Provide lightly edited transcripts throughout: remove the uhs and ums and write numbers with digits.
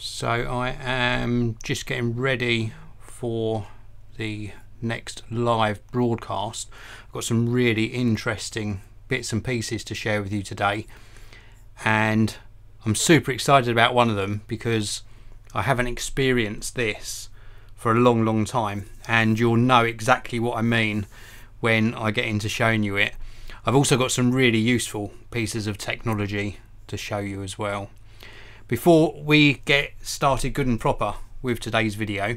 So I am just getting ready for the next live broadcast. I've got some really interesting bits and pieces to share with you today, and I'm super excited about one of them because I haven't experienced this for a long time, and you'll know exactly what I mean when I get into showing you it. I've also got some really useful pieces of technology to show you as well. Before we get started good and proper with today's video,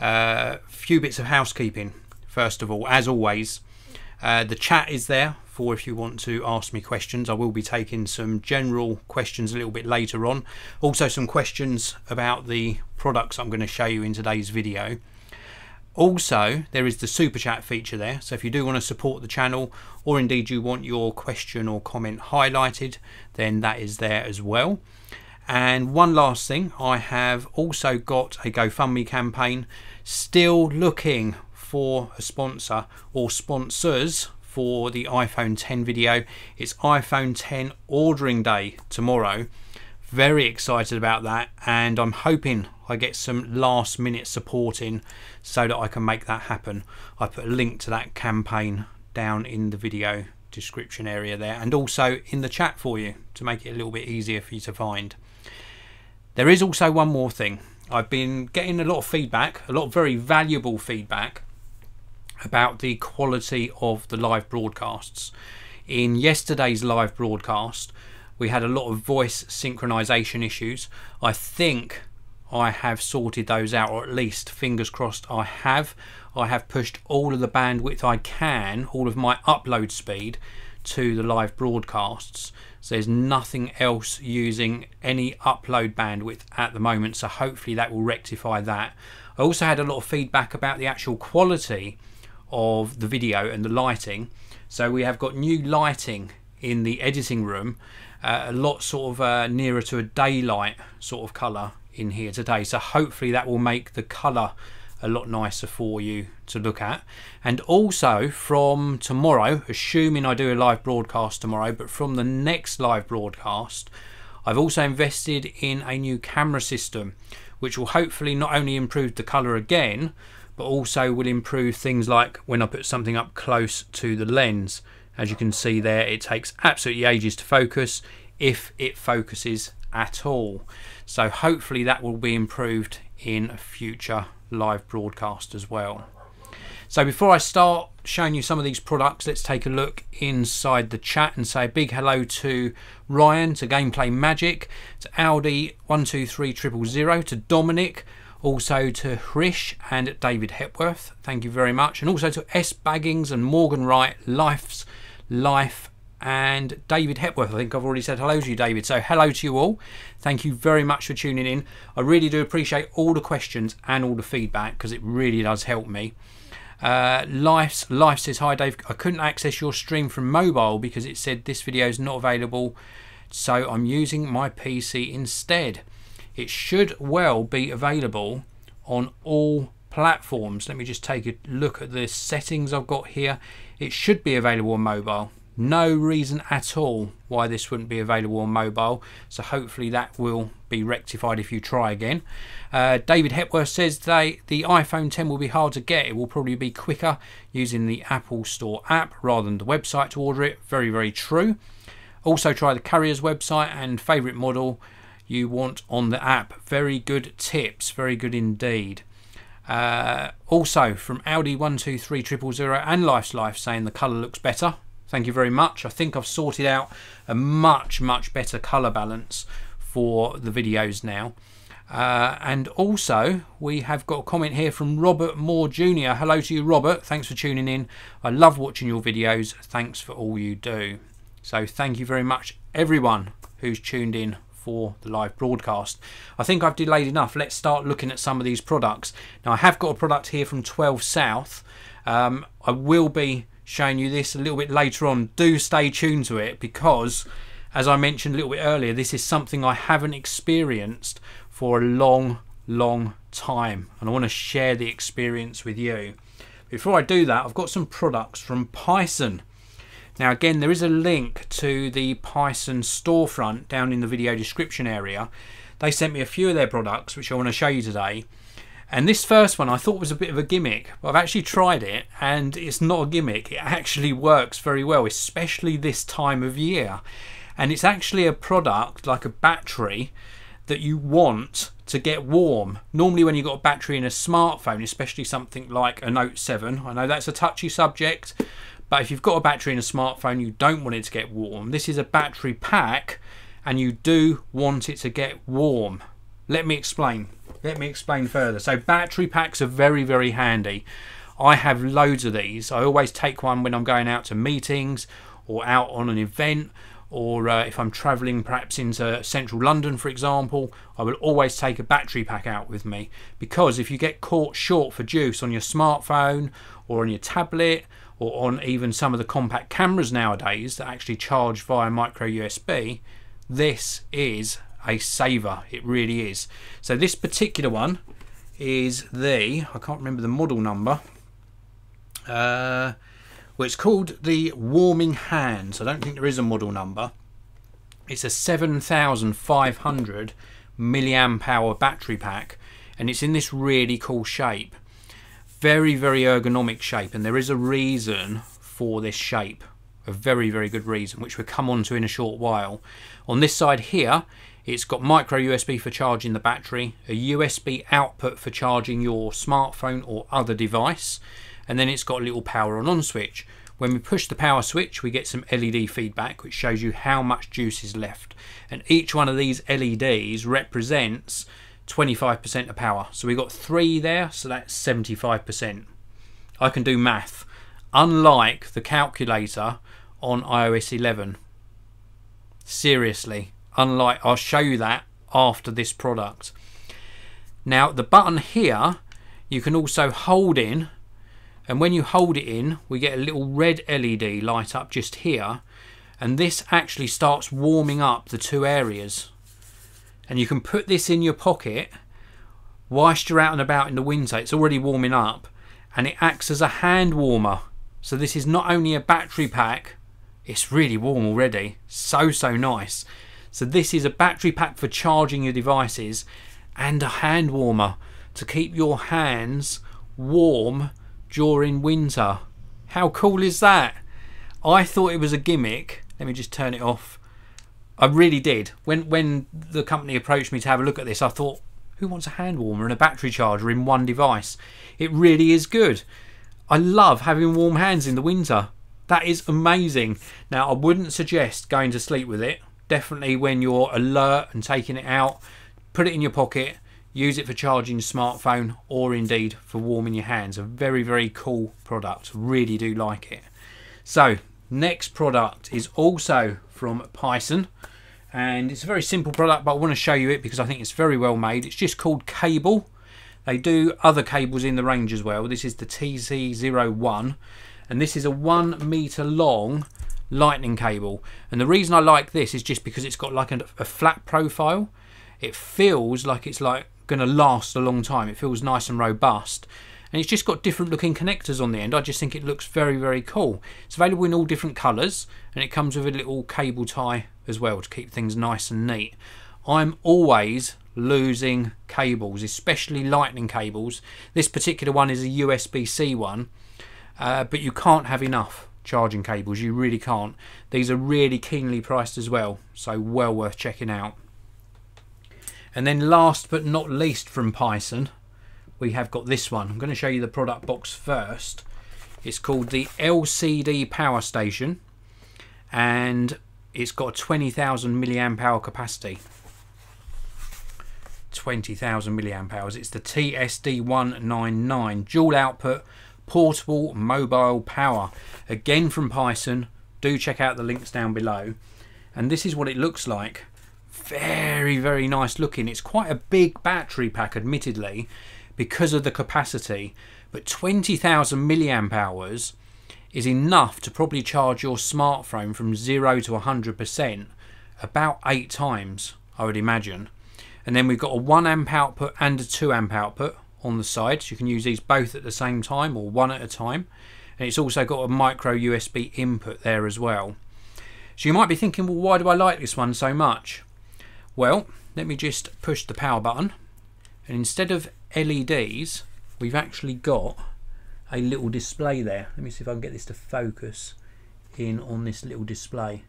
a few bits of housekeeping. First of all, as always, the chat is there for if you want to ask me questions. I will be taking some general questions a little bit later on, also some questions about the products I'm going to show you in today's video. Also, there is the super chat feature there, so if you do want to support the channel, or indeed you want your question or comment highlighted, then that is there as well. And one last thing, I have also got a GoFundMe campaign, still looking for a sponsor or sponsors for the iPhone 10 video. It's iPhone 10 ordering day tomorrow. Very excited about that, and I'm hoping I get some last minute support in so that I can make that happen. I put a link to that campaign down in the video description area there, and also in the chat for you to make it a little bit easier for you to find. There is also one more thing. I've been getting a lot of feedback, a lot of very valuable feedback about the quality of the live broadcasts. In yesterday's live broadcast, we had a lot of voice synchronization issues. I think I have sorted those out, or at least fingers crossed I have. I have pushed all of the bandwidth I can, all of my upload speed, to the live broadcasts. So there's nothing else using any upload bandwidth at the moment, so hopefully that will rectify that. I also had a lot of feedback about the actual quality of the video and the lighting. So we have got new lighting in the editing room, a lot sort of nearer to a daylight sort of colour in here today, so hopefully that will make the colour a lot nicer for you to look at. And also from tomorrow, assuming I do a live broadcast tomorrow, but from the next live broadcast, I've also invested in a new camera system which will hopefully not only improve the colour again, but also will improve things like when I put something up close to the lens. As you can see there, it takes absolutely ages to focus, if it focuses at all. So hopefully that will be improved in a future live broadcast as well. So before I start showing you some of these products, let's take a look inside the chat and say a big hello to Ryan, to Gameplay Magic, to Aldi123000, to Dominic, also to Hrish and David Hepworth. Thank you very much. And also to S Baggings and Morgan Wright, Life's Life, and David Hepworth. I think I've already said hello to you, David. So hello to you all. Thank you very much for tuning in. I really do appreciate all the questions and all the feedback, because it really does help me. Life says, hi Dave, I couldn't access your stream from mobile because it said this video is not available, so I'm using my PC instead. It should well be available on all platforms. Let me just take a look at the settings I've got here. It should be available on mobile. No reason at all why this wouldn't be available on mobile, so hopefully that will be rectified if you try again. David Hepworth says today the iPhone 10 will be hard to get. It will probably be quicker using the Apple Store app rather than the website to order it. Very true. Also try the carrier's website and favourite model you want on the app. Very good tips, very good indeed. Also from Aldi123000 and Life's Life saying the colour looks better. Thank you very much. I think I've sorted out a much better colour balance for the videos now. And also we have got a comment here from Robert Moore Jr. Hello to you, Robert. Thanks for tuning in. I love watching your videos. Thanks for all you do. So thank you very much everyone who's tuned in for the live broadcast. I think I've delayed enough. Let's start looking at some of these products. Now I have got a product here from 12 South. I will be showing you this a little bit later on. Do stay tuned to it, because as I mentioned a little bit earlier, this is something I haven't experienced for a long time, and I want to share the experience with you. Before I do that, I've got some products from Plzen. Now again, there is a link to the Python storefront down in the video description area. They sent me a few of their products, which I want to show you today. And this first one I thought was a bit of a gimmick, but I've actually tried it and it's not a gimmick. It actually works very well, especially this time of year. And it's actually a product like a battery that you want to get warm. Normally when you've got a battery in a smartphone, especially something like a Note 7, I know that's a touchy subject, but if you've got a battery in a smartphone, you don't want it to get warm. This is a battery pack and you do want it to get warm. Let me explain. Let me explain further. So battery packs are very, very handy. I have loads of these. I always take one when I'm going out to meetings or out on an event, or if I'm travelling perhaps into central London, for example, I will always take a battery pack out with me, because if you get caught short for juice on your smartphone or on your tablet or on even some of the compact cameras nowadays that actually charge via micro USB, this is a saver. It really is. So this particular one is the, I can't remember the model number, well, it's called the Warming Hands. I don't think there is a model number. It's a 7,500 milliamp hour battery pack, and it's in this really cool shape. Very, very ergonomic shape, and there is a reason for this shape. A very, very good reason, which we'll come on to in a short while. On this side here, it's got micro USB for charging the battery, a USB output for charging your smartphone or other device, and then it's got a little power on switch. When we push the power switch, we get some LED feedback, which shows you how much juice is left. And each one of these LEDs represents 25% of power. So we've got 3 there, so that's 75%. I can do math, unlike the calculator on iOS 11. Seriously, unlike, I'll show you that after this product. Now the button here, you can also hold in, and when you hold it in, we get a little red LED light up just here, and this actually starts warming up the two areas. And you can put this in your pocket whilst you're out and about in the winter. It's already warming up, and it acts as a hand warmer. So this is not only a battery pack, it's really warm already. So nice. So this is a battery pack for charging your devices and a hand warmer to keep your hands warm during winter. How cool is that? I thought it was a gimmick. Let me just turn it off. I really did. When the company approached me to have a look at this, I thought, who wants a hand warmer and a battery charger in one device? It really is good. I love having warm hands in the winter. That is amazing. Now, I wouldn't suggest going to sleep with it. Definitely when you're alert and taking it out, put it in your pocket. Use it for charging your smartphone or indeed for warming your hands. A very, very cool product. Really do like it. So next product is also from Plzen, and it's a very simple product, but I want to show you it because I think it's very well made. It's just called Cable. They do other cables in the range as well. This is the TC01, and this is a 1 meter long lightning cable. And the reason I like this is just because it's got like a flat profile. It feels like it's like going to last a long time. It feels nice and robust, and it's just got different looking connectors on the end. I just think it looks very, very cool. It's available in all different colours, and it comes with a little cable tie as well to keep things nice and neat. I'm always losing cables, especially lightning cables. This particular one is a USB-C one, but you can't have enough charging cables. You really can't. These are really keenly priced as well, so well worth checking out. And then last but not least from Plzen, we have got this one. I'm going to show you the product box first. It's called the LCD Power Station, and it's got a 20,000 milliamp hour capacity. 20,000 milliamp hours. It's the TSD199 dual output portable mobile power. Again from Plzen. Do check out the links down below. And this is what it looks like. Very, very nice looking. It's quite a big battery pack, admittedly, because of the capacity, but 20,000 milliamp hours is enough to probably charge your smartphone from 0 to 100% about 8 times, I would imagine. And then we've got a 1 amp output and a 2 amp output on the sides. You can use these both at the same time or one at a time. and it's also got a micro USB input there as well. So you might be thinking, well, why do I like this one so much? Well, let me just push the power button, and instead of LEDs we've actually got a little display there. Let me see if I can get this to focus in on this little display.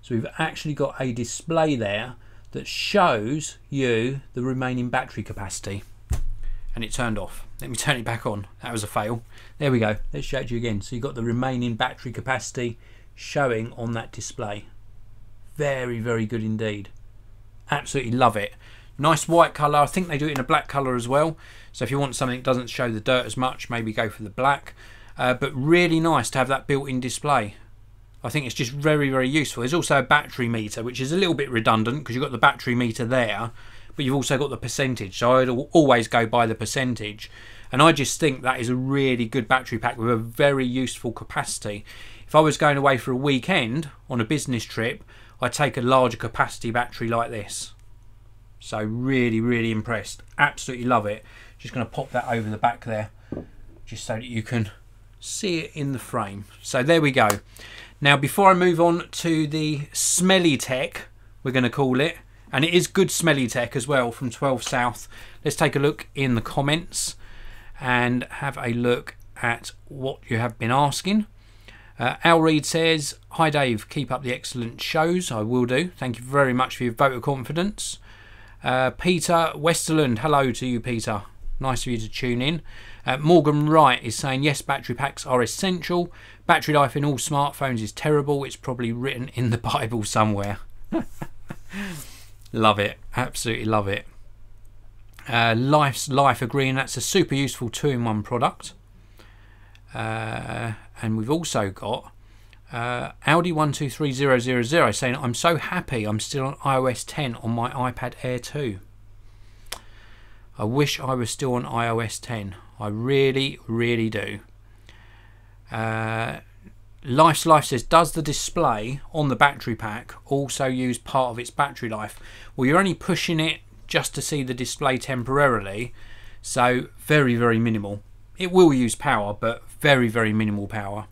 So we've actually got a display there that shows you the remaining battery capacity, and it turned off. Let me turn it back on. That was a fail. There we go. Let's show it to you again. So you've got the remaining battery capacity showing on that display. Very, very good indeed. Absolutely love it. Nice white colour. I think they do it in a black colour as well. So if you want something that doesn't show the dirt as much, maybe go for the black. But really nice to have that built-in display. I think it's just very, very useful. There's also a battery meter, which is a little bit redundant because you've got the battery meter there, but you've also got the percentage. So I'd always go by the percentage. And I just think that is a really good battery pack with a very useful capacity. If I was going away for a weekend on a business trip, I'd take a larger capacity battery like this. So really, really impressed. Absolutely love it. Just going to pop that over the back there just so that you can see it in the frame. So there we go. Now, before I move on to the smelly tech, we're going to call it, and it is good smelly tech as well from 12 South. Let's take a look in the comments and have a look at what you have been asking. Al Reed says, "Hi Dave, keep up the excellent shows." I will do. Thank you very much for your vote of confidence. Peter Westerland, hello to you, Peter. Nice of you to tune in. Morgan Wright is saying, yes, battery packs are essential. Battery life in all smartphones is terrible. It's probably written in the Bible somewhere. Love it. Absolutely love it. Life's Life agreeing that's a super useful two-in-one product. And we've also got Audi123000 saying, I'm so happy I'm still on iOS 10 on my iPad Air 2. I wish I was still on iOS 10. I really, really do. Life's Life says, does the display on the battery pack also use part of its battery life? Well, you're only pushing it just to see the display temporarily, so very, very minimal. It will use power, but very, very minimal power.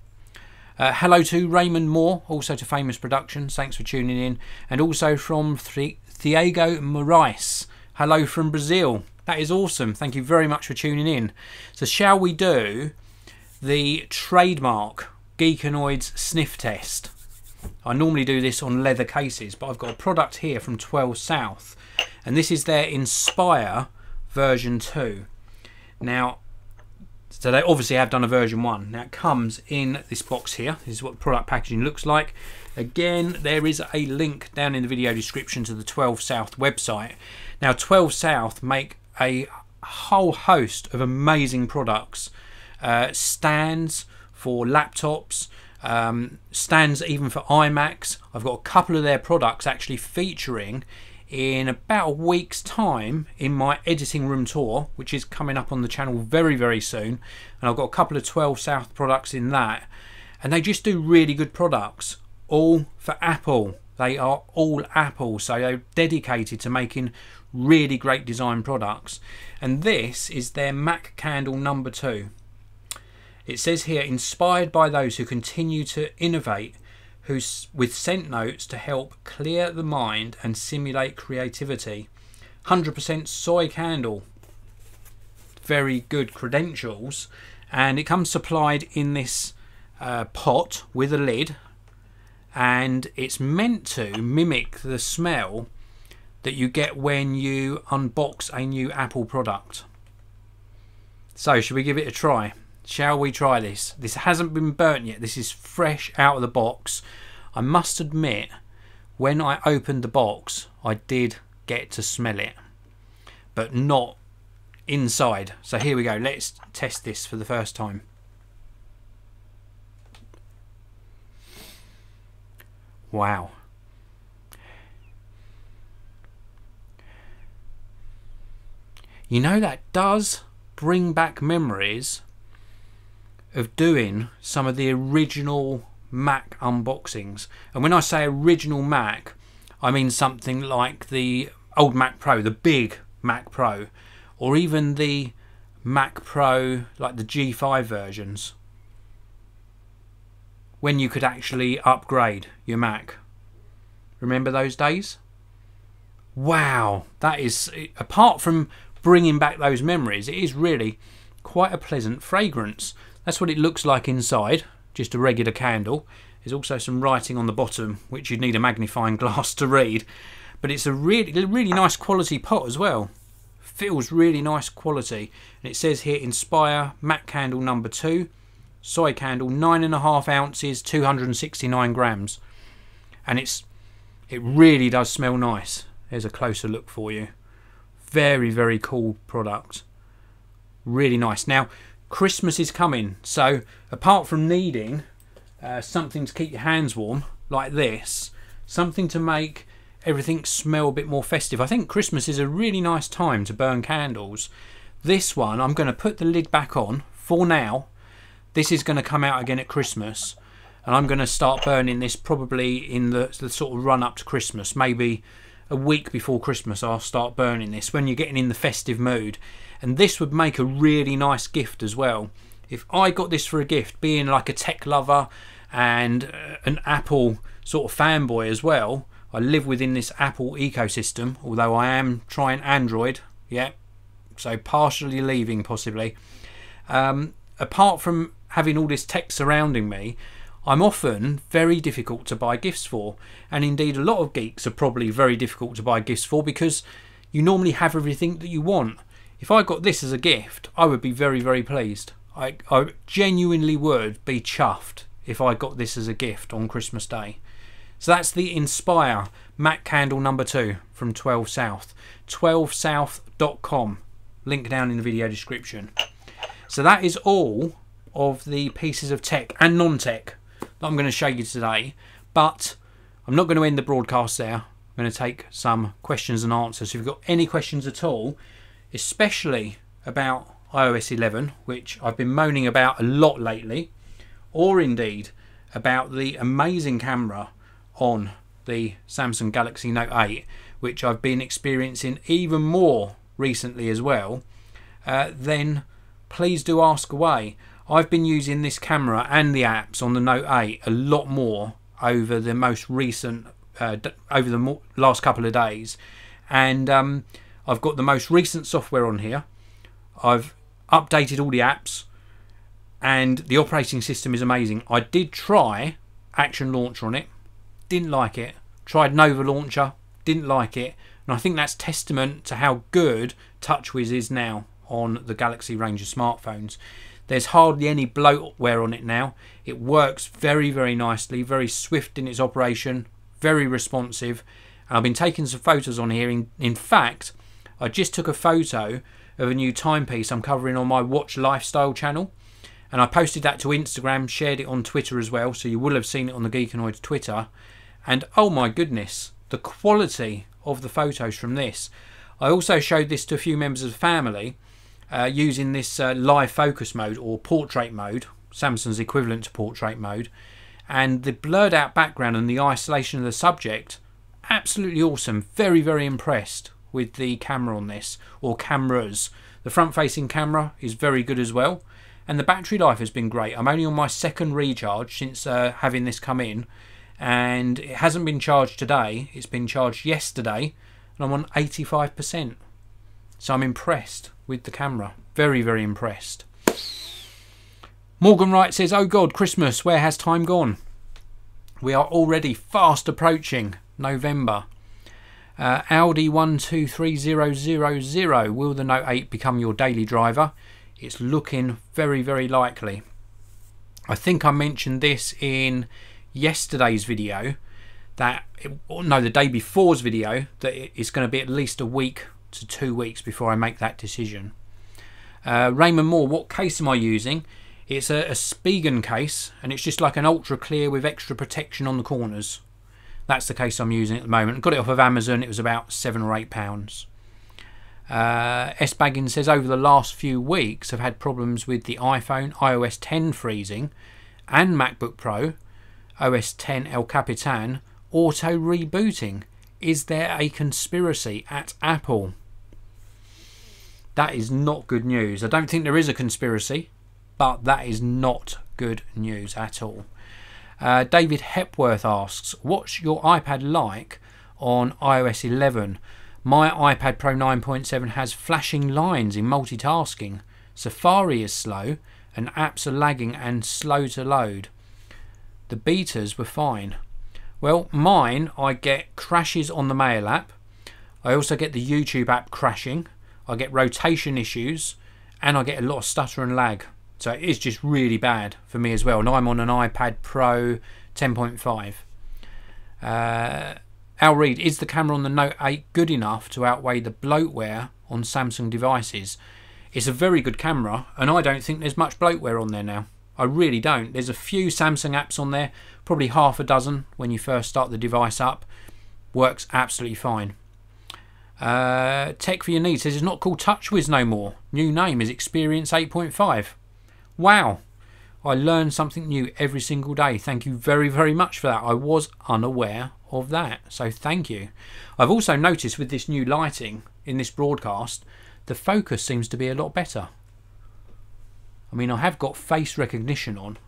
Hello to Raymond Moore, also to Famous Productions. Thanks for tuning in. And also from Thiago Moraes. Hello from Brazil. That is awesome. Thank you very much for tuning in. So shall we do the trademark Geekanoids sniff test? I normally do this on leather cases, but I've got a product here from 12 South, and this is their Inspire version 2. Now, so they obviously have done a version 1. Now it comes in this box here. This is what product packaging looks like. Again, there is a link down in the video description to the 12 South website. Now 12 South make a whole host of amazing products, stands for laptops, stands even for iMacs. I've got a couple of their products actually featuring in about a week's time in my editing room tour, which is coming up on the channel very, very soon, and I've got a couple of 12 South products in that, and they just do really good products, all for Apple. They are all Apple, so they're dedicated to making really great design products. And this is their Mac Candle number 2. It says here, inspired by those who continue to innovate, with scent notes to help clear the mind and simulate creativity. 100% soy candle. Very good credentials. And it comes supplied in this pot with a lid, and it's meant to mimic the smell that you get when you unbox a new Apple product. So should we give it a try? Shall we try this? This hasn't been burnt yet. This is fresh out of the box. I must admit, when I opened the box, I did get to smell it, but not inside. So here we go. Let's test this for the first time. Wow. You know, that does bring back memories of doing some of the original Mac unboxings. And when I say original Mac, I mean something like the old Mac Pro, the big Mac Pro, or even the Mac Pro, like the G5 versions. when you could actually upgrade your Mac. Remember those days? Wow, that is, apart from bringing back those memories, it is really quite a pleasant fragrance. That's what it looks like inside, just a regular candle. There's also some writing on the bottom, which you'd need a magnifying glass to read. But it's a really, really nice quality pot as well. Feels really nice quality. And it says here, Inspire Mac Candle number 2, soy candle, 9.5 ounces, 269 grams. And it really does smell nice. There's a closer look for you. Very, very cool product. Really nice. Now, Christmas is coming. So apart from needing something to keep your hands warm like this, something to make everything smell a bit more festive, I think Christmas is a really nice time to burn candles. This one, I'm going to put the lid back on for now. This is going to come out again at Christmas, and I'm going to start burning this probably in the sort of run up to Christmas. Maybe a week before Christmas I'll start burning this, when you're getting in the festive mood. And this would make a really nice gift as well. If I got this for a gift, being like a tech lover and an Apple sort of fanboy as well, I live within this Apple ecosystem, although I am trying Android, yeah, so partially leaving possibly. Apart from having all this tech surrounding me, I'm often very difficult to buy gifts for, and indeed a lot of geeks are probably very difficult to buy gifts for, because you normally have everything that you want. If I got this as a gift, I would be very, very pleased. I genuinely would be chuffed if I got this as a gift on Christmas Day. So that's the Inspire Mac Candle number 2 from 12 South. 12south.com. Link down in the video description. So that is all of the pieces of tech and non-tech that I'm going to show you today. But I'm not going to end the broadcast there. I'm going to take some questions and answers. So if you've got any questions at all, especially about iOS 11, which I've been moaning about a lot lately, or indeed about the amazing camera on the Samsung Galaxy Note 8, which I've been experiencing even more recently as well, then please do ask away. I've been using this camera and the apps on the Note 8 a lot more over the most recent, last couple of days, and I've got the most recent software on here. I've updated all the apps, and the operating system is amazing. I did try Action Launcher on it. Didn't like it. Tried Nova Launcher, didn't like it. And I think that's testament to how good TouchWiz is now on the Galaxy range of smartphones. There's hardly any bloatware on it now. It works very, very nicely, very swift in its operation, very responsive. And I've been taking some photos on here. In fact, I just took a photo of a new timepiece I'm covering on my Watch Lifestyle channel. And I posted that to Instagram, shared it on Twitter as well, so you will have seen it on the Geekanoids Twitter. And oh my goodness, the quality of the photos from this. I also showed this to a few members of the family using this live focus mode or portrait mode, Samsung's equivalent to portrait mode. And the blurred out background and the isolation of the subject, absolutely awesome. Very, very impressed with the camera on this, or cameras. The front facing camera is very good as well. And the battery life has been great. I'm only on my second recharge since having this come in. And it hasn't been charged today, it's been charged yesterday, and I'm on 85%. So I'm impressed with the camera. Very, very impressed. Morgan Wright says, oh God, Christmas, where has time gone? We are already fast approaching November. Aldi123000, will the Note 8 become your daily driver? It's looking very, very likely. I think I mentioned this in yesterday's video, that the day before's video, that it's going to be at least a week to 2 weeks before I make that decision. Raymond Moore, what case am I using? It's a Spigen case, and it's just like an ultra clear with extra protection on the corners. That's the case I'm using at the moment. Got it off of Amazon. It was about £7 or £8. S Baggin says, over the last few weeks I've had problems with the iPhone, iOS 10 freezing, and MacBook Pro OS 10 El Capitan auto rebooting. Is there a conspiracy at Apple? That is not good news. I don't think there is a conspiracy, but that is not good news at all. David Hepworth asks, what's your iPad like on iOS 11? My iPad Pro 9.7 has flashing lines in multitasking. Safari is slow and apps are lagging and slow to load. The betas were fine. Well, mine, I get crashes on the Mail app. I also get the YouTube app crashing. I get rotation issues and I get a lot of stutter and lag. So it is just really bad for me as well. And I'm on an iPad Pro 10.5. Al Reed, is the camera on the Note 8 good enough to outweigh the bloatware on Samsung devices? It's a very good camera and I don't think there's much bloatware on there now. I really don't. There's a few Samsung apps on there, probably half a dozen when you first start the device up. Works absolutely fine. Tech for Your Needs says it's not called TouchWiz no more. New name is Experience 8.5. Wow, I learn something new every single day. Thank you very, very much for that. I was unaware of that, so thank you. I've also noticed with this new lighting in this broadcast, the focus seems to be a lot better. I mean, I have got face recognition on.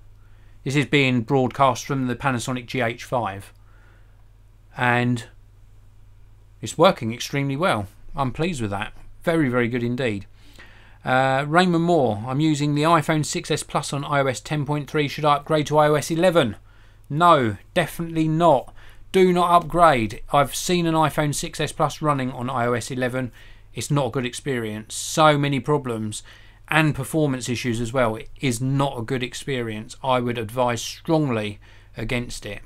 This is being broadcast from the Panasonic GH5 and it's working extremely well. I'm pleased with that. Very, very good indeed. Raymond Moore, I'm using the iPhone 6s Plus on iOS 10.3. Should I upgrade to iOS 11? No, definitely not. Do not upgrade. I've seen an iPhone 6s Plus running on iOS 11. It's not a good experience. So many problems and performance issues as well. It is not a good experience. I would advise strongly against it.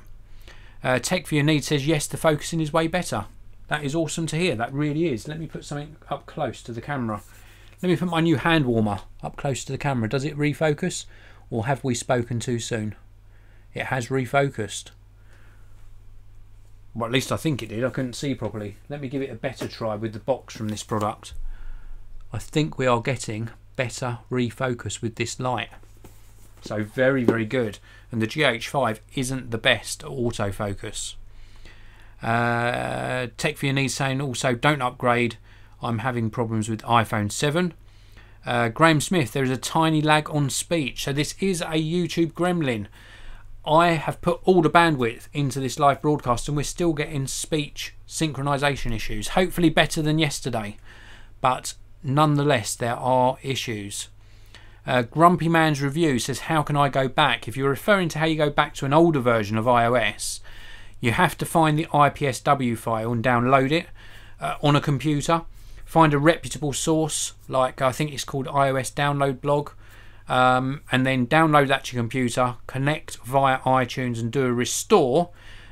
Tech for Your Needs says, yes, the focusing is way better. That is awesome to hear. That really is. Let me put something up close to the camera. Let me put my new hand warmer up close to the camera. Does it refocus or have we spoken too soon? It has refocused. Well, at least I think it did. I couldn't see properly. Let me give it a better try with the box from this product. I think we are getting better refocus with this light. So very, very good. And the GH5 isn't the best at autofocus. Tech for Your Needs saying also don't upgrade. I'm having problems with iPhone 7. Graham Smith, there is a tiny lag on speech. So this is a YouTube gremlin. I have put all the bandwidth into this live broadcast and we're still getting speech synchronization issues. Hopefully better than yesterday, but nonetheless, there are issues. Grumpy Man's Review says, how can I go back? If you're referring to how you go back to an older version of iOS, you have to find the IPSW file and download it on a computer. Find a reputable source, like I think it's called iOS Download Blog, and then download that to your computer, connect via iTunes and do a restore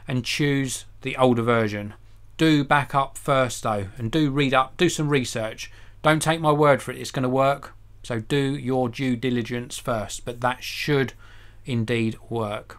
and choose the older version. Do back up first though, and do read up, do some research. Don't take my word for it, it's going to work. So do your due diligence first, but that should indeed work.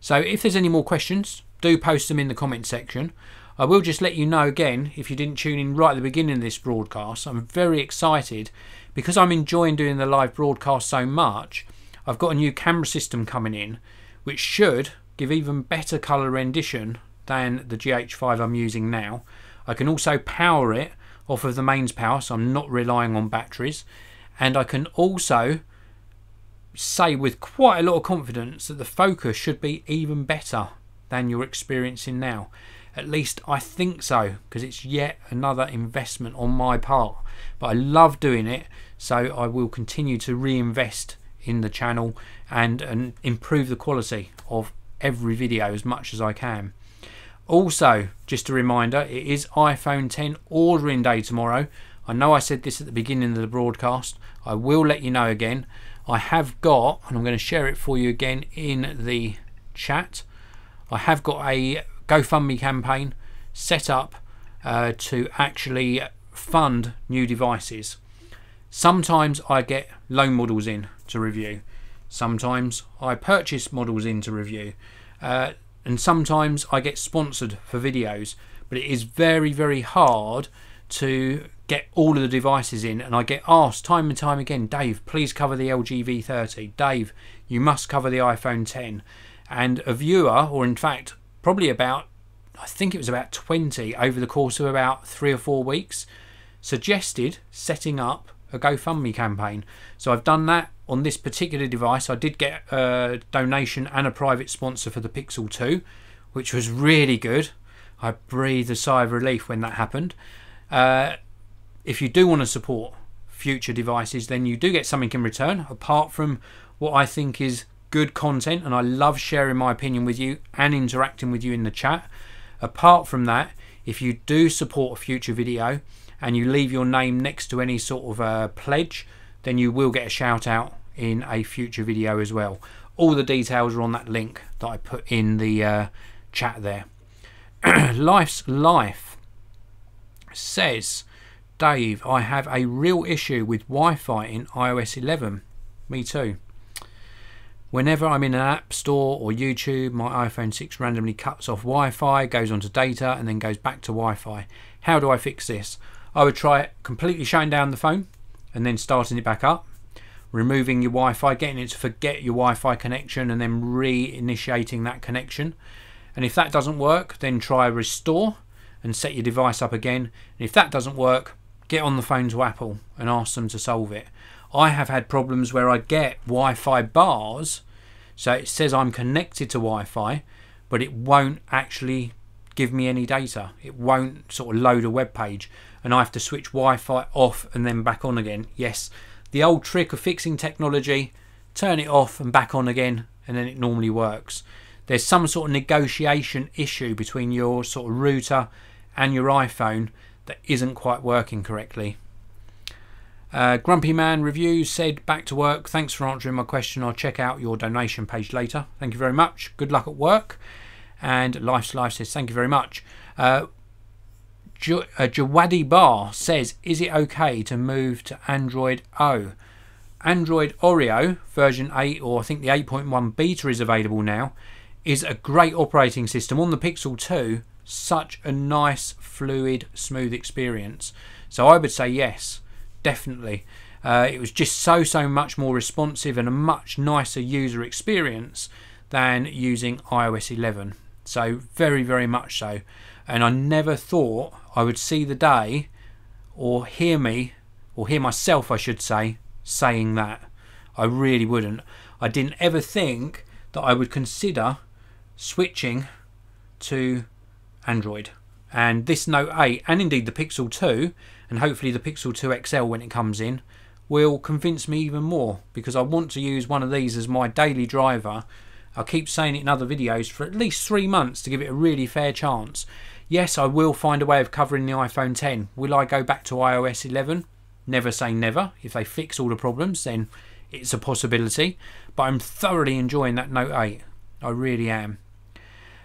So if there's any more questions, do post them in the comment section. I will just let you know again, if you didn't tune in right at the beginning of this broadcast, I'm very excited because I'm enjoying doing the live broadcast so much. I've got a new camera system coming in which should give even better colour rendition than the GH5 I'm using now. I can also power it off of the mains power, so I'm not relying on batteries, and I can also say with quite a lot of confidence that the focus should be even better than you're experiencing now. At least I think so, because it's yet another investment on my part. But I love doing it, so I will continue to reinvest in the channel and improve the quality of every video as much as I can. Also, just a reminder, it is iPhone 10 ordering day tomorrow. I know I said this at the beginning of the broadcast. I will let you know again. I have got, and I'm going to share it for you again in the chat, I have got a GoFundMe campaign set up to actually fund new devices. Sometimes I get loan models in to review. Sometimes I purchase models in to review. And sometimes I get sponsored for videos. But it is very, very hard to get all of the devices in. And I get asked time and time again, Dave, please cover the LG V30. Dave, you must cover the iPhone 10. And a viewer, or in fact, probably about, I think it was about 20 over the course of about 3 or 4 weeks, suggested setting up a GoFundMe campaign. So I've done that on this particular device. I did get a donation and a private sponsor for the Pixel 2, which was really good. I breathed a sigh of relief when that happened. If you do want to support future devices, then you do get something in return, apart from what I think is good content, and I love sharing my opinion with you and interacting with you in the chat. Apart from that, if you do support a future video and you leave your name next to any sort of pledge, then you will get a shout out in a future video as well. All the details are on that link that I put in the chat there. Life's Life says, Dave, I have a real issue with Wi-Fi in iOS 11. Me too. Whenever I'm in an app store or YouTube, my iPhone 6 randomly cuts off Wi-Fi, goes onto data, and then goes back to Wi-Fi. How do I fix this? I would try completely shutting down the phone and then starting it back up, removing your Wi-Fi, getting it to forget your Wi-Fi connection, and then reinitiating that connection. And if that doesn't work, then try restore and set your device up again. And if that doesn't work, get on the phone to Apple and ask them to solve it. I have had problems where I get Wi-Fi bars, so it says I'm connected to Wi-Fi, but it won't actually give me any data. It won't sort of load a web page, and I have to switch Wi-Fi off and then back on again. Yes, the old trick of fixing technology, turn it off and back on again, and then it normally works. There's some sort of negotiation issue between your sort of router and your iPhone that isn't quite working correctly. Grumpy Man Reviews said, back to work, thanks for answering my question, I'll check out your donation page later. Thank you very much, good luck at work. And Life's Life says, thank you very much. Jawadi Bar says, is it okay to move to Android O? Android Oreo version 8, or I think the 8.1 beta is available now, is a great operating system. On the Pixel 2, such a nice, fluid, smooth experience. So I would say yes, definitely. It was just so much more responsive and a much nicer user experience than using iOS 11. So very much so. And I never thought I would see the day, or hear me, or hear myself I should say, saying that. I really wouldn't. I didn't ever think that I would consider switching to Android. And this Note 8, and indeed the Pixel 2, and hopefully the Pixel 2 XL when it comes in, will convince me even more, because I want to use one of these as my daily driver. I keep saying it in other videos, for at least 3 months to give it a really fair chance. Yes, I will find a way of covering the iPhone 10. Will I go back to iOS 11? Never say never. If they fix all the problems, then it's a possibility. But I'm thoroughly enjoying that Note 8. I really am.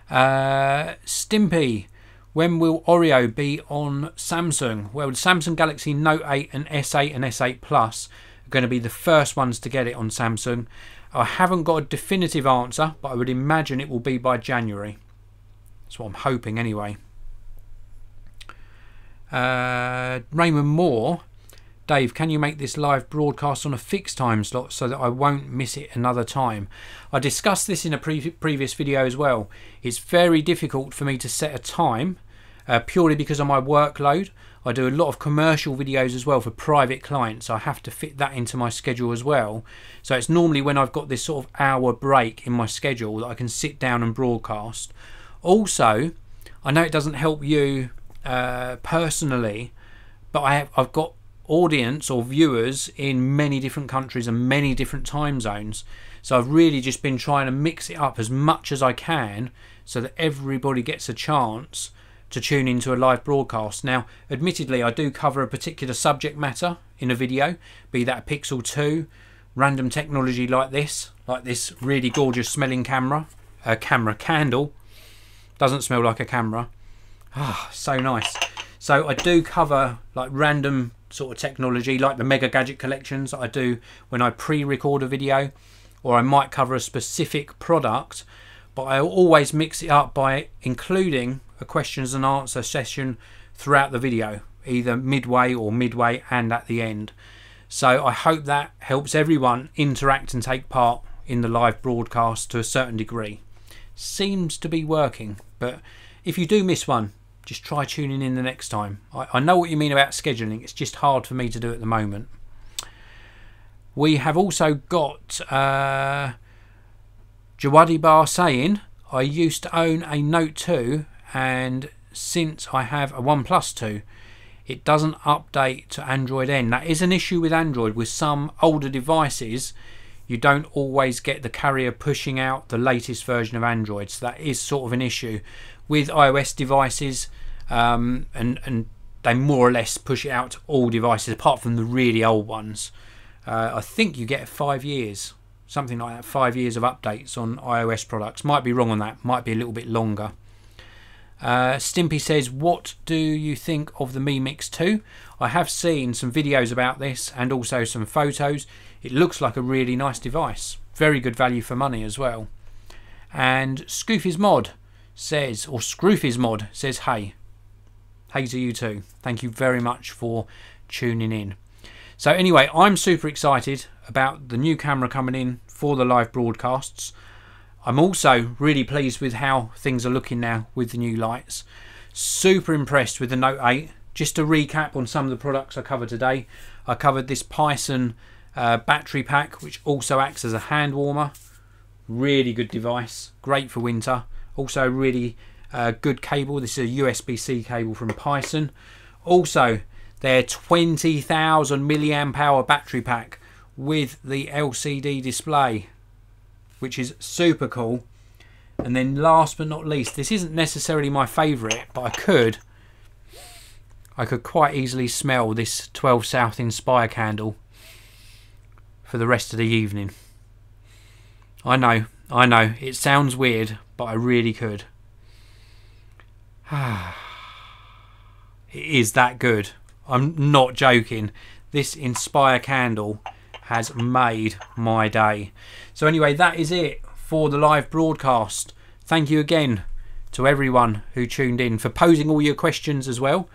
Stimpy, when will Oreo be on Samsung? Well, the Samsung Galaxy Note 8 and S8 and S8 Plus are going to be the first ones to get it on Samsung. I haven't got a definitive answer, but I would imagine it will be by January. That's what I'm hoping anyway. Raymond Moore, Dave, can you make this live broadcast on a fixed time slot so that I won't miss it another time? I discussed this in a previous video as well. It's very difficult for me to set a time. Purely because of my workload. I do a lot of commercial videos as well for private clients, so I have to fit that into my schedule as well. So it's normally when I've got this sort of hour break in my schedule that I can sit down and broadcast. Also, I know it doesn't help you personally, but I've got audience or viewers in many different countries and many different time zones. So I've really just been trying to mix it up as much as I can so that everybody gets a chance to tune into a live broadcast. Now, admittedly, I do cover a particular subject matter in a video, be that a Pixel 2, random technology like this really gorgeous smelling camera, a camera candle. Doesn't smell like a camera. Ah, so nice. So I do cover like random sort of technology, like the Mega Gadget collections that I do when I pre-record a video, or I might cover a specific product, but I always mix it up by including a questions and answer session throughout the video, either midway and at the end. So I hope that helps everyone interact and take part in the live broadcast to a certain degree. Seems to be working, but if you do miss one, just try tuning in the next time. I know what you mean about scheduling, it's just hard for me to do at the moment. We have also got Jawadi Bar saying, I used to own a Note 2 and since I have a OnePlus 2, it doesn't update to Android N. That is an issue with Android. With some older devices, you don't always get the carrier pushing out the latest version of Android. So that is sort of an issue with iOS devices, and they more or less push it out to all devices apart from the really old ones. I think you get 5 years, something like that, 5 years of updates on iOS products. Might be wrong on that, might be a little bit longer. Stimpy says, what do you think of the Mi Mix 2? I have seen some videos about this and also some photos. It looks like a really nice device. Very good value for money as well. And Scoofy's Mod says, or Scroofy's Mod says, hey to you too. Thank you very much for tuning in. So anyway, I'm super excited about the new camera coming in for the live broadcasts. I'm also really pleased with how things are looking now with the new lights. Super impressed with the Note 8. Just to recap on some of the products I covered today. I covered this Plzen battery pack, which also acts as a hand warmer. Really good device, great for winter. Also really good cable. This is a USB-C cable from Plzen. Also their 20,000 milliamp hour battery pack with the LCD display, which is super cool. And then last but not least, this isn't necessarily my favourite, but I could quite easily smell this 12 South Inspire candle for the rest of the evening. I know, it sounds weird, but I really could. It is that good. I'm not joking. This Inspire candle has made my day. So anyway, that is it for the live broadcast. Thank you again to everyone who tuned in, for posing all your questions as well.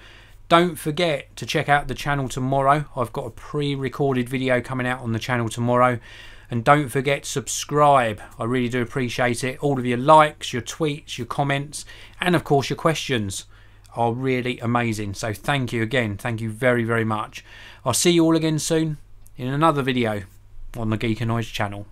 Don't forget to check out the channel tomorrow. I've got a pre-recorded video coming out on the channel tomorrow. And don't forget, subscribe. I really do appreciate it. All of your likes, your tweets, your comments, and of course your questions are really amazing. So thank you again. Thank you very, very much. I'll see you all again soon in another video on the Geekanoids channel.